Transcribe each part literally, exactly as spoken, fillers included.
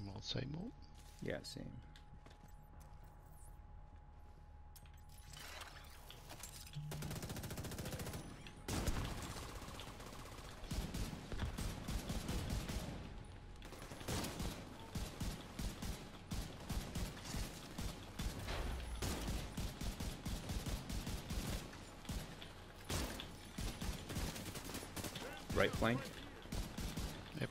Same old, same old. Yeah, same. Right flank. Yep.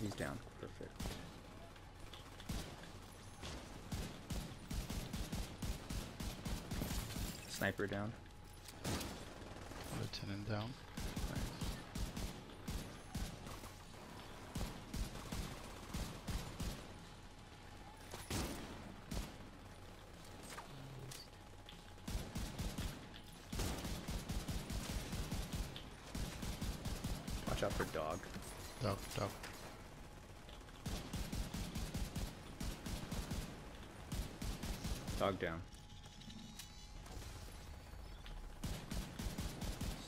He's down. Perfect. Sniper down. Lieutenant down. Watch out for dog. Dog, dog. Dog down.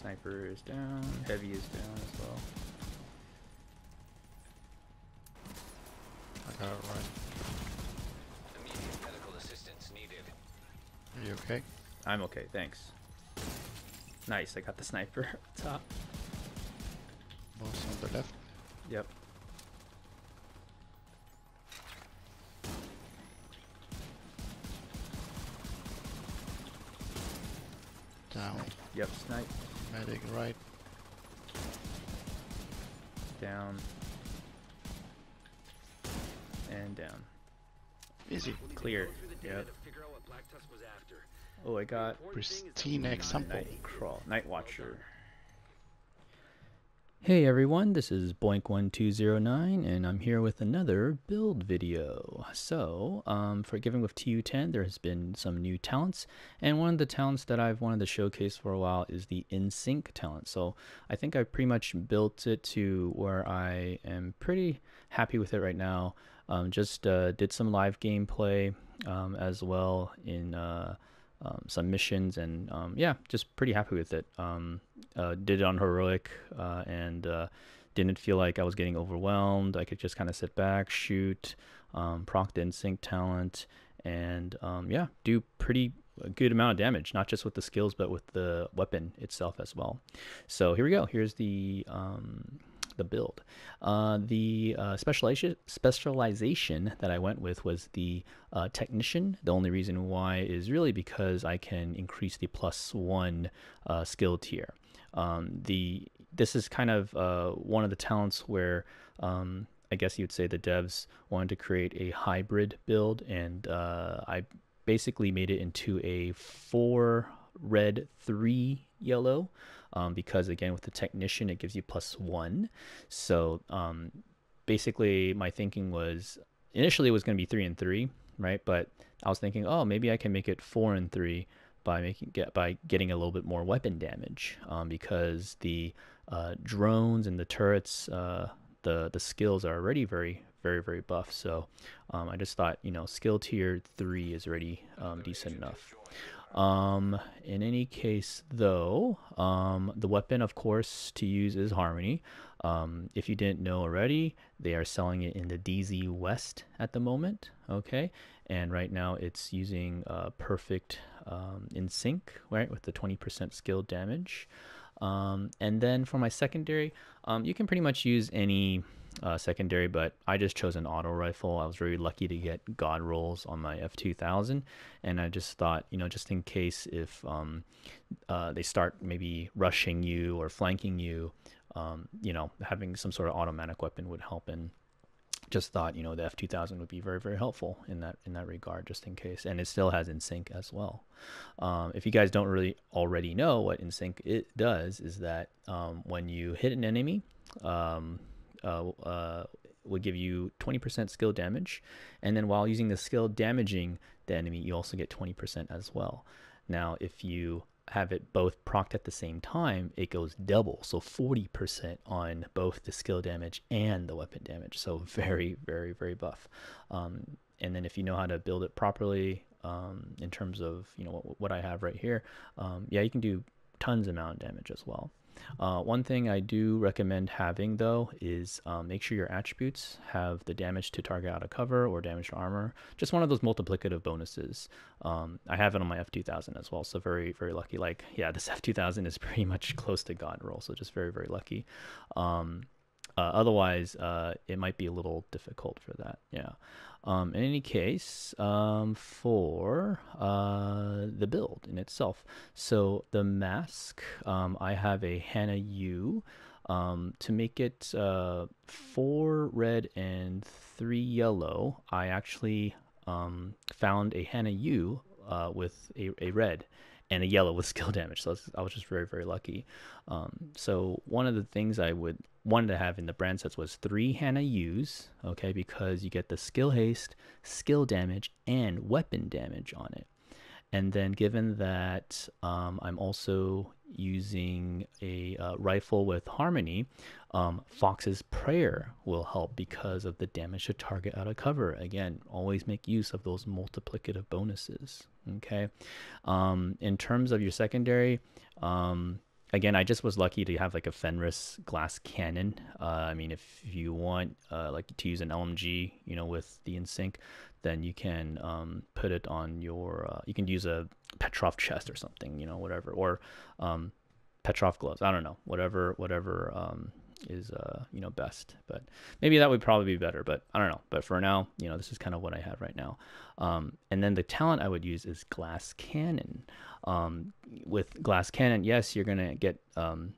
Sniper is down. Heavy is down as well. I got it right. Immediate medical assistance needed. Are you okay? I'm okay, thanks. Nice, I got the sniper up top. On the left. Yep. Down. Yep, snipe. Medic right. Down. And down. Easy. Clear. Yep. Oh, I got pristine example. Night crawl. Night watcher. Hey everyone, this is boink one two zero nine and I'm here with another build video. So, um, for Giving with T U ten, there has been some new talents, and one of the talents that I've wanted to showcase for a while is the InSync talent. So I think I pretty much built it to where I am pretty happy with it right now. Um, just uh, did some live gameplay um, as well in uh, Um, some missions, and um, yeah, just pretty happy with it. Um, uh, did it on heroic, uh, and uh, didn't feel like I was getting overwhelmed. I could just kind of sit back, shoot, um, proc the InSync talent, and um, yeah, do pretty good amount of damage, not just with the skills but with the weapon itself as well. So here we go. Here's the um, the build. Uh, the uh, specialization specialization that I went with was the uh, technician. The only reason why is really because I can increase the plus one uh, skill tier. Um, the this is kind of uh, one of the talents where um, I guess you'd say the devs wanted to create a hybrid build, and uh, I basically made it into a four red three yellow. Um, because again, with the technician, it gives you plus one. So um, basically my thinking was, initially it was going to be three and three, right? But I was thinking, oh, maybe I can make it four and three by making get by getting a little bit more weapon damage, um, because the uh, drones and the turrets, uh, the the skills are already very very very buff. So um, I just thought, you know, skill tier three is already um, decent enough. Um, in any case though, um, the weapon of course to use is Harmony. Um, if you didn't know already, they are selling it in the D Z West at the moment. Okay. And right now it's using uh, perfect um, InSync, right, with the twenty percent skill damage. Um, and then for my secondary, um, you can pretty much use any Uh, secondary, but I just chose an auto rifle. I was very lucky to get god rolls on my F two thousand, and I just thought, you know, just in case if um, uh, they start maybe rushing you or flanking you, um, you know, having some sort of automatic weapon would help. And just thought, you know, the F two thousand would be very very helpful in that in that regard, just in case. And it still has InSync as well. Um, if you guys don't really already know what InSync it does, is that um, when you hit an enemy, um, Uh, uh, would give you twenty percent skill damage, and then while using the skill damaging the enemy, you also get twenty percent as well. Now if you have it both procced at the same time, it goes double, so forty percent on both the skill damage and the weapon damage. So very very very buff. Um, and then if you know how to build it properly, um, in terms of, you know, what, what I have right here, um, yeah, you can do tons amount of damage as well. Uh, one thing I do recommend having though is um, make sure your attributes have the damage to target out of cover or damage to armor, just one of those multiplicative bonuses. Um, I have it on my F two thousand as well, so very, very lucky. Like, yeah, this F two thousand is pretty much close to God roll, so just very, very lucky. Um, uh, otherwise, uh, it might be a little difficult for that, yeah. Um, in any case, um, for uh, the build in itself, so the mask, um, I have a Hana-U. Um, to make it uh, four red and three yellow, I actually um, found a Hana-U uh, with a, a red and a yellow with skill damage, so I was just very, very lucky. Um, so one of the things I would wanted to have in the brand sets was three Hana-U's, okay, because you get the skill haste, skill damage, and weapon damage on it. And then given that um, I'm also using a uh, rifle with Harmony, um, Fox's Prayer will help because of the damage to target out of cover. Again, always make use of those multiplicative bonuses, okay? Um, in terms of your secondary, um, again, I just was lucky to have like a Fenris Glass Cannon. Uh, I mean, if you want uh, like to use an L M G, you know, with the InSync, then you can um, put it on your, uh, you can use a Petrov chest or something, you know, whatever, or um, Petrov gloves. I don't know, whatever, whatever um, is, uh, you know, best. But maybe that would probably be better, but I don't know. But for now, you know, this is kind of what I have right now. Um, and then the talent I would use is Glass Cannon. Um, with Glass Cannon, yes, you're going to get, um,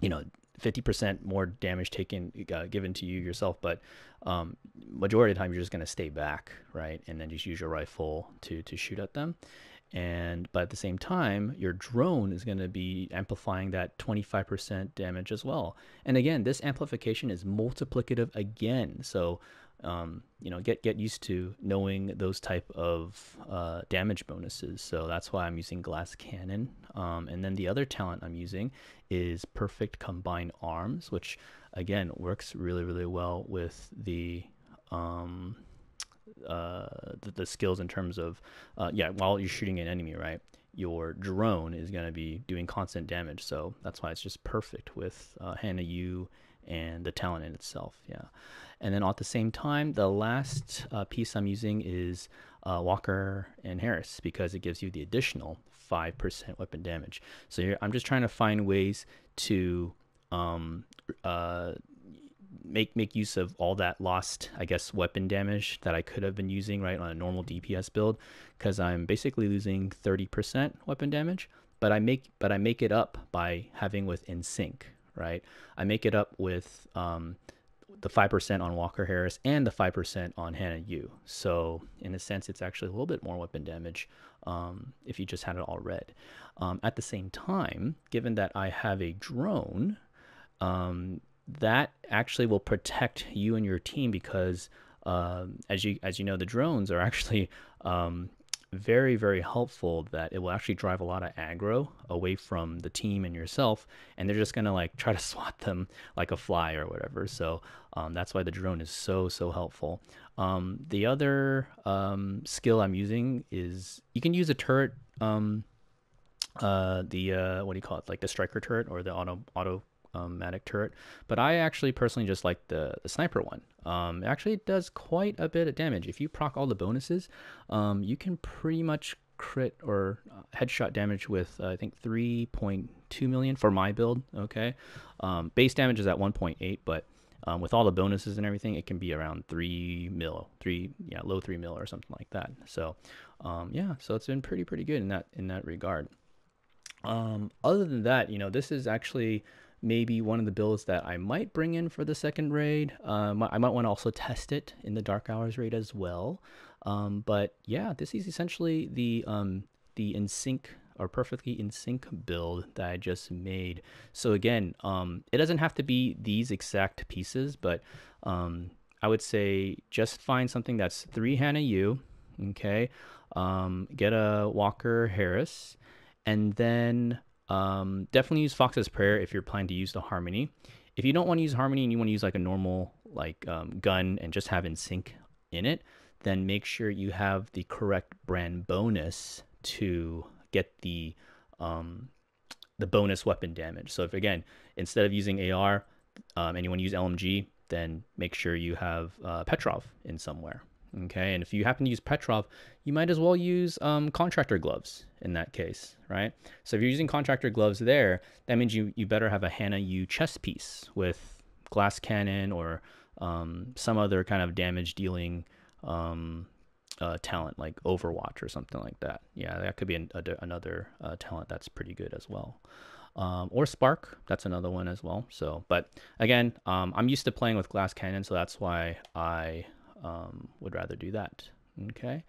you know, fifty percent more damage taken uh, given to you yourself, but um, majority of the time you're just going to stay back, right? And then just use your rifle to to shoot at them. And but at the same time, your drone is going to be amplifying that twenty-five percent damage as well. And again, this amplification is multiplicative again, so um, you know, get get used to knowing those type of uh, damage bonuses. So that's why I'm using Glass Cannon. Um, and then the other talent I'm using is Perfect Combined Arms, which again works really, really well with the um, uh, the, the skills in terms of uh, yeah, while you're shooting an enemy, right? Your drone is going to be doing constant damage, so that's why it's just perfect with uh, Hana-U and the talent in itself, yeah. And then at the same time, the last uh, piece I'm using is uh, Walker and Harris, because it gives you the additional five percent weapon damage. So you're, I'm just trying to find ways to um, uh, make make use of all that lost, I guess, weapon damage that I could have been using, right, on a normal D P S build, because I'm basically losing thirty percent weapon damage, but I make but I make it up by having with InSync. Right, I make it up with um, the five percent on Walker Harris and the five percent on Hana-U. So in a sense, it's actually a little bit more weapon damage um, if you just had it all red. Um, at the same time, given that I have a drone, um, that actually will protect you and your team because um, as you as you know, the drones are actually um, very, very helpful that it will actually drive a lot of aggro away from the team and yourself, and they're just gonna like try to swat them like a fly or whatever. So um, that's why the drone is so, so helpful. Um, the other um, skill I'm using is you can use a turret, um, uh, the uh, what do you call it, like the striker turret or the auto auto automatic turret, but I actually personally just like the, the sniper one. Um, it actually does quite a bit of damage. If you proc all the bonuses, um, you can pretty much crit or headshot damage with uh, I think three point two million for my build, okay? Um, base damage is at one point eight, but um, with all the bonuses and everything, it can be around three mil, three, yeah, low three mil or something like that. So um, yeah, so it's been pretty, pretty good in that, in that regard. Um, other than that, you know, this is actually maybe one of the builds that I might bring in for the second raid. Um, I might want to also test it in the Dark Hours raid as well. Um, but yeah, this is essentially the um, the InSync or perfectly InSync build that I just made. So again, um, it doesn't have to be these exact pieces, but um, I would say just find something that's three Hana-U, okay? Um, get a Walker Harris, and then Um, definitely use Fox's Prayer if you're planning to use the Harmony. If you don't want to use Harmony and you want to use like a normal like um, gun and just have InSync in it, then make sure you have the correct brand bonus to get the um, the bonus weapon damage. So if, again, instead of using A R um, and you want to use L M G, then make sure you have uh, Petrov in somewhere. Okay, and if you happen to use Petrov, you might as well use um, contractor gloves in that case, right? So if you're using contractor gloves there, that means you, you better have a Hana-U chest piece with glass cannon or um, some other kind of damage dealing um, uh, talent like Overwatch or something like that. Yeah, that could be an, a, another uh, talent that's pretty good as well. Um, or Spark, that's another one as well. So, but again, um, I'm used to playing with glass cannon, so that's why I... Um, would rather do that. Okay,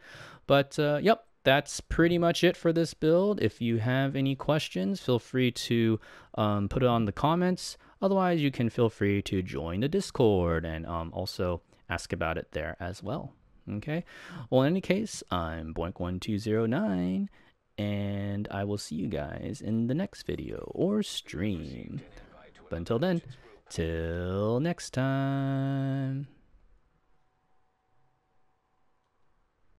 but uh, yep, that's pretty much it for this build. If you have any questions, feel free to um, put it on the comments. Otherwise, you can feel free to join the Discord and um, also ask about it there as well. Okay, well, in any case, I'm boink one two zero nine, and I will see you guys in the next video or stream. But until then, till next time.